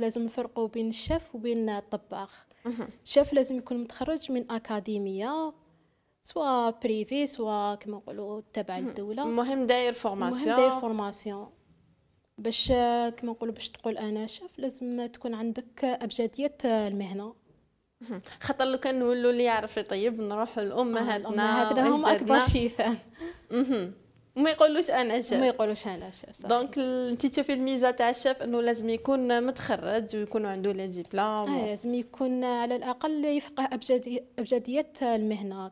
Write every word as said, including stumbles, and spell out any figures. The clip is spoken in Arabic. لازم نفرقوا بين الشيف وبين الطباخ. الشيف لازم يكون متخرج من اكاديميه سواء بريفي سواء كما نقولوا تبع الدوله. المهم داير فورماسيون، المهم داير فورماسيون باش كما نقولوا باش تقول انا شيف لازم تكون عندك ابجديه المهنه. خاطر لو كان نولوا اللي يعرف يطيب نروحوا لامهاتنا، امهاتنا هم اكبر شيفان وما يقولوش انا شيف، ما يقولوش انا شيف. دونك انت تشوفي الميزه تاع الشيف انه لازم يكون متخرج ويكون عنده لي ديبلوم، لازم يكون على الاقل يفقه ابجديه ابجديه المهنه